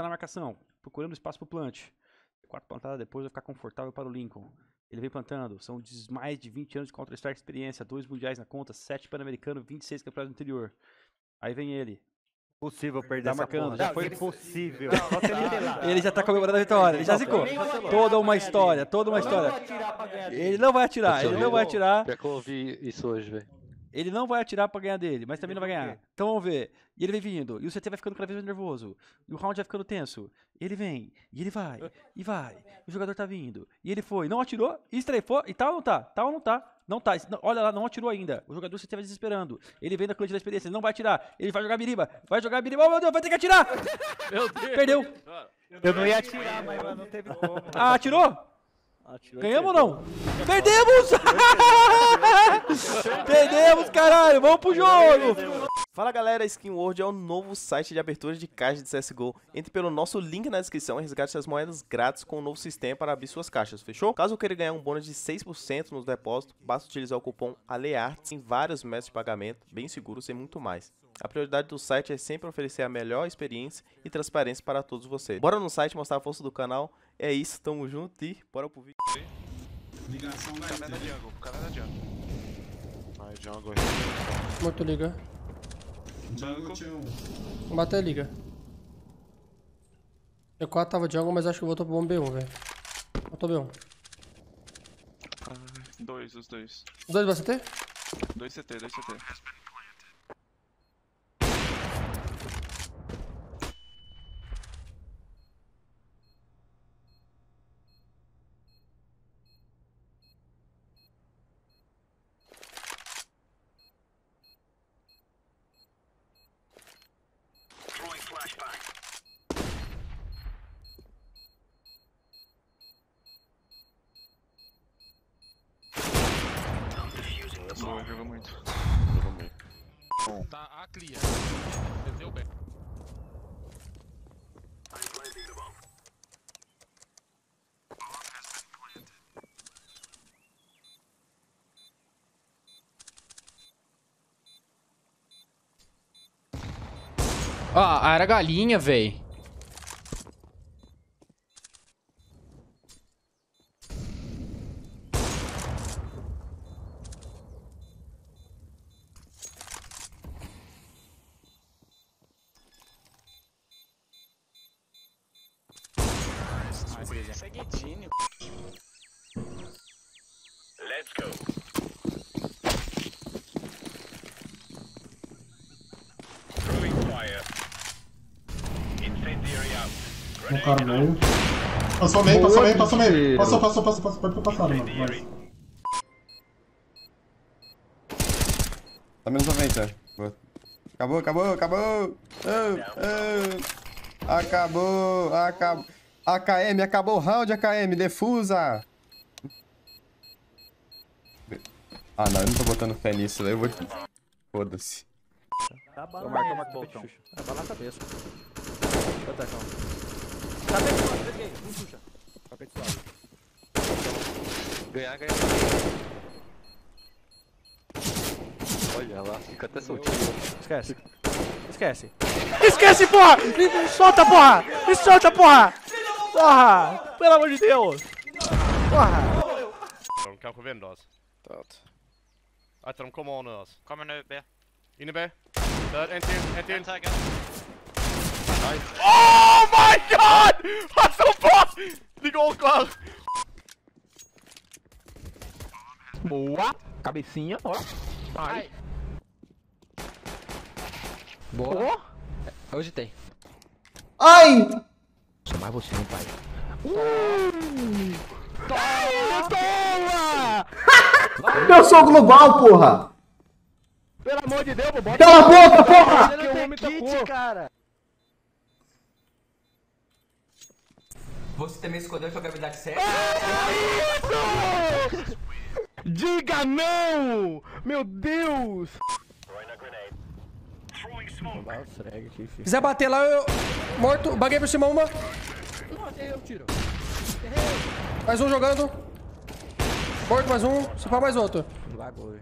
tá na marcação, procurando espaço pro plant. Quarta plantada depois vai ficar confortável para o Lincoln. Ele vem plantando. São mais de 20 anos de Counter-Strike experiência. 2 mundiais na conta, 7 pan-americanos, 26 campeonatos no interior. Aí vem ele. Possível perder tá essa marcando, já não, foi possível. Ele já tá comemorando a vitória, ele já zicou. Toda uma história. Ele não vai atirar, Já que eu ouvi isso hoje, velho. Ele não vai atirar pra ganhar dele, mas também não vai ganhar. Então vamos ver. E ele vem vindo. E o CT vai ficando cada vez mais nervoso. E o round vai ficando tenso. Ele vem. E ele vai. E vai. O jogador tá vindo. E ele foi. Não atirou. E estrefou. E tal ou não tá? Não tá. Olha lá, não atirou ainda. O jogador CT vai desesperando. Ele vem na colete da experiência. Ele não vai atirar. Ele vai jogar biriba. Oh, meu Deus. Vai ter que atirar. Meu Deus. Perdeu. Eu não ia atirar, mas não teve como. Ah, atirou? Ganhamos ou não? Perdemos! Perdemos, caralho! Vamos pro jogo! Fala galera, Skin World é o novo site de abertura de caixa de CSGO. Entre pelo nosso link na descrição e resgate essas moedas grátis com o novo sistema para abrir suas caixas, fechou? Caso queira ganhar um bônus de 6% nos depósitos, basta utilizar o cupom ALEARTS em vários métodos de pagamento, bem seguros e muito mais. A prioridade do site é sempre oferecer a melhor experiência e transparência para todos vocês. Bora no site mostrar a força do canal. É isso, tamo junto e bora pro vídeo. Ligação na jungle, o cara da jungle. Ai, jungle. Morto, liga. Jungle tinha um. Bata, liga. Eu quase tava jungle, mas acho que voltou pro bom B1, velho. Voltou B1. Os dois. Os dois vai CT? Dois CT. Jogou muito. Bom. Tá a clear. Defendeu bem. Ah, era galinha, véi. Seguidinho. Let's go. Throwing fire. Incendiary out. Grenade. Passou meio. Passou. Pode passar, mano. Tá menos 90. Acabou. Acabou. AKM, acabou o round, AKM, defusa! Ah não, eu não tô botando fé nisso, eu vou... Foda-se. Tá bom, é bala na cabeça. Tá bem, ganhar. Olha lá, fica até soltinho. Esquece, porra! Me solta, porra! Porra! Pelo amor de Deus! Porra! De kanske vänder oss. Dött. Att de kommer ordna oss. Kommer nu B. Inne B. Död, en till. Nice. Oh my god! Vad så fast! Ligger orkar! Boa! Cabecinha, ó. Ai. Boa! Hoje tem. Ai! Mas você não vai. Toma! Eu sou global, porra! Pelo amor de Deus, bota! Cala a boca, porra! Que o homem kit, cara! Você também escolheu a jogabilidade certa? É isso! Diga não! Meu Deus! Se quiser bater lá, eu... Morto, baguei por cima uma. Não, eu tiro. Mais um jogando. Morto, mais um. Se for mais outro. Bagou.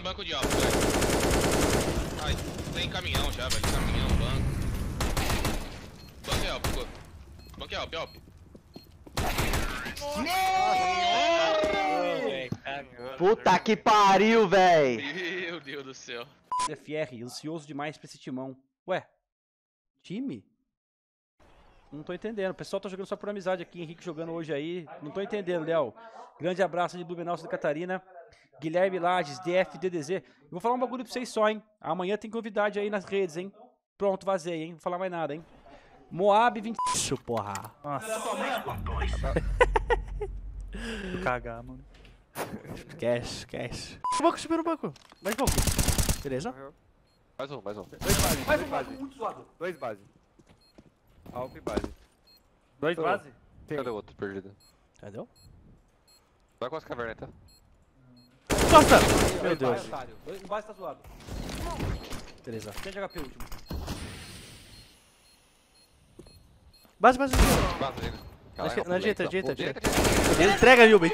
tem banco de alvo, velho. Ai, tem caminhão já, velho. Caminhão, banco. Banco é alvo, pô. Banco é alvo, Nossa! Nossa. Puta que pariu, velho! Meu Deus do céu. FR, ansioso demais pra esse timão. Ué, time? Não tô entendendo. O pessoal tá jogando só por amizade aqui. Henrique jogando hoje aí. Não tô entendendo, Léo. Grande abraço de Blumenau, Santa Catarina. Guilherme Lages, DFDDZ. Eu vou falar um bagulho pra vocês só, hein. Amanhã tem convidade aí nas redes, hein. Pronto, vazei, hein. Não vou falar mais nada, hein. Moab 20... porra. Nossa. Vou cagar, mano. Esquece, esquece. Subiu no banco. Mais banco. Beleza? Mais um, mais um. Dois base. Muito zoado. Dois base. Alp e base. Dois base? Cadê o outro? Perdido. Cadê? Vai com as cavernas, tá? Nossa! Meu Deus. O base tá zoado. Beleza. Tem de HP último. Base. Na direita. Entrega, Nilben,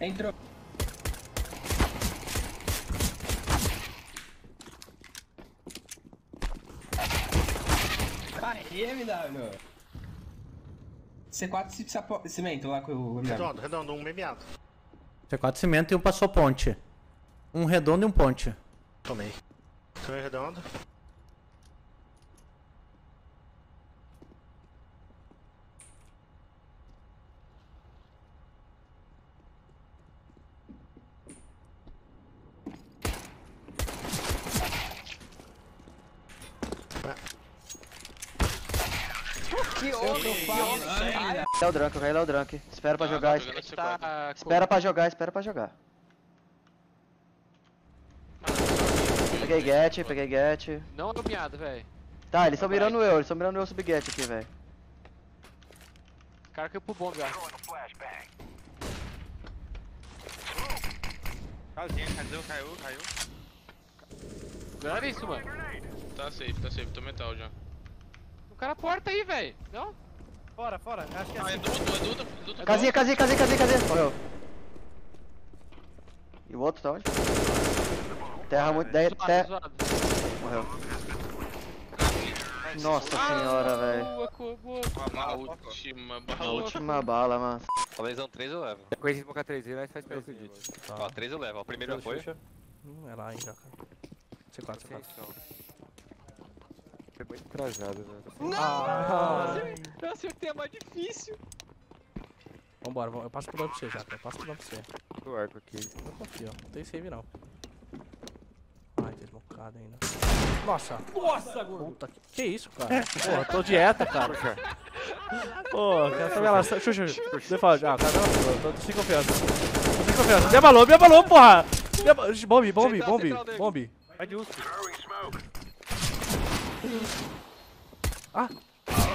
Entrou. Aí, MW. C4 cimento lá com o MW. Redondo, um memeado. C4 cimento e um passou ponte. Um redondo e um ponte. Tomei. Tomei redondo. É o drunk, vai lá o drunk. Espera pra jogar. Espera pra jogar, Peguei get, Não é nomeado, velho. Tá, eles estão mirando eu, sub-get aqui, velho. O cara caiu pro bomba, velho. Caiu. Não era isso, mano. Tá safe, tô metal já. O cara porta aí, velho. Não? Fora, acho que é assim. É duto. Casinha. Morreu. E o outro tá onde? Terra muito... Morreu. Nossa senhora, velho. A última bala, mano. Talvez não 3 eu levo. Coisa de boca 3 nós faz pelo pedido. Ó, 3 eu levo. O primeiro já foi. Não é lá ainda, cara. C4. É muito trajado, velho. Não! Eu acertei a mais difícil. Vambora, eu passo pro lado pra você já, cara. Do arco aqui. Eu confio, não tem save não. Ai, desbocado ainda. Nossa, gordo! Que isso, cara? Porra, tô dieta, cara. Pô, cara, tá me alastrando. Deixa eu falar. Ah, cara, não, tô sem confiança. Me abalou, porra! Bombe. Vai de uso.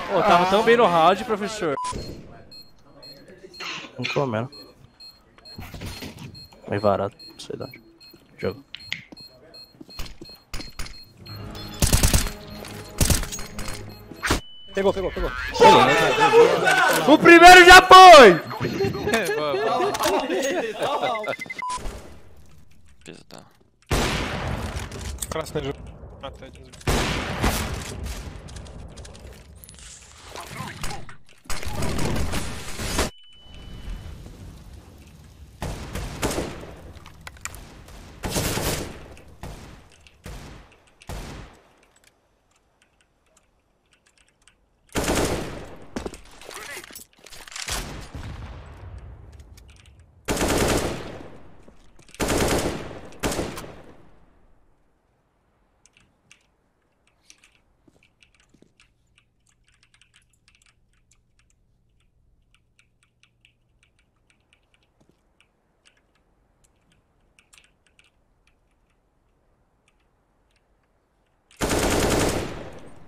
Tava tão bem no round, professor. Não tô mesmo. Meio varado, não sei de onde. Jogo. Pegou. O primeiro já foi! Pisa, tá. Красный же.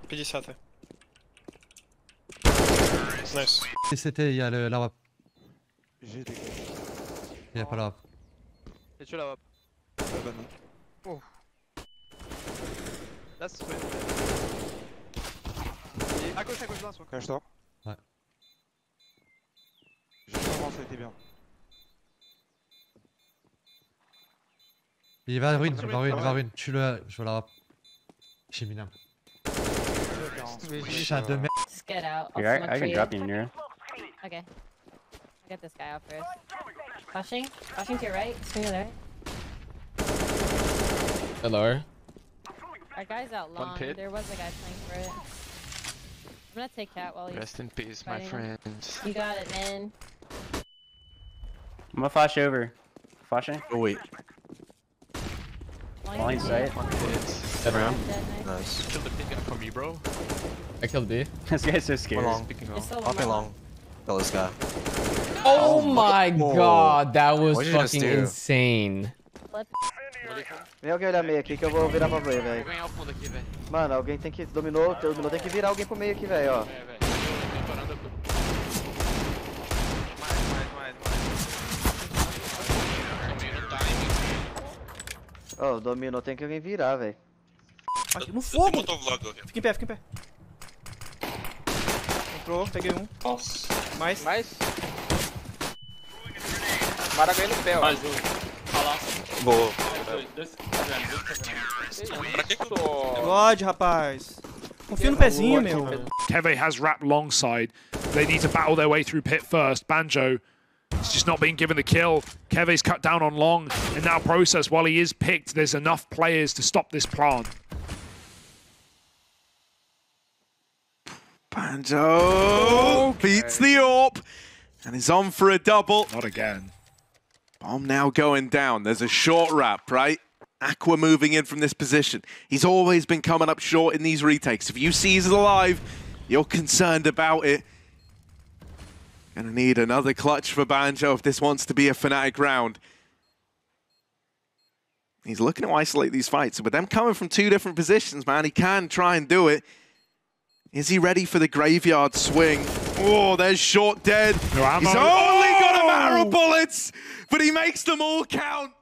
50. Nice. CT, il y a la WAP. J'ai des... Il n'y a pas la WAP. T'as tué la WAP. Oh. Là c'est ouais. Et à gauche là, soit. Quand je sors. Ouais. J'ai vraiment ça a été bien. Il est vers la ruine, vers la ruine. Tue-le, je vois la WAP. J'ai mis l'un. Chat de merde. Just get out. Yeah, I can drop you near. Okay. I got this guy out first. Pushing? Pushing to your right? Swing to the right. Hello. Our guy's out long. There was a guy playing for it. I'm gonna take that while he's rest in peace, fighting. My friends. You got it, man. I'm gonna flash over. Flashing? Oh, wait. Blind sight. Dead round. Nice. Kill the big guy for me, bro. I killed B. This guy's so scared. Hopping long. Kill this guy. Oh my god, that was fucking insane. Vem alguém olhar meio aqui que eu vou virar pra play, velho. Vou ganhar o fundo aqui, velho. Mano, alguém tem que... Dominou, tem que virar alguém pro meio aqui, velho, ó. É. Ó, dominou, tem que alguém virar, velho. No fogo! Fica em pé. Entrou, peguei um. Nossa. Mais. Para ganhar no pé, ó. Mais um. Palácio. Boa. God, rapaz. Confia no pezinho, meu. Keve has wrapped long side. They need to battle their way through pit first. Banjo is just not being given the kill. Keve's cut down on long. And now process, while he is picked, there's enough players to stop this plan. Banjo beats the AWP and is on for a double. Not again. Bomb now going down. There's a short wrap, right? Aqua moving in from this position. He's always been coming up short in these retakes. If you see he's alive, you're concerned about it. Gonna need another clutch for Banjo if this wants to be a Fnatic round. He's looking to isolate these fights. With them coming from two different positions, man, he can try and do it. Is he ready for the graveyard swing? Oh, there's short dead. No, he's only got a barrel of bullets, but he makes them all count.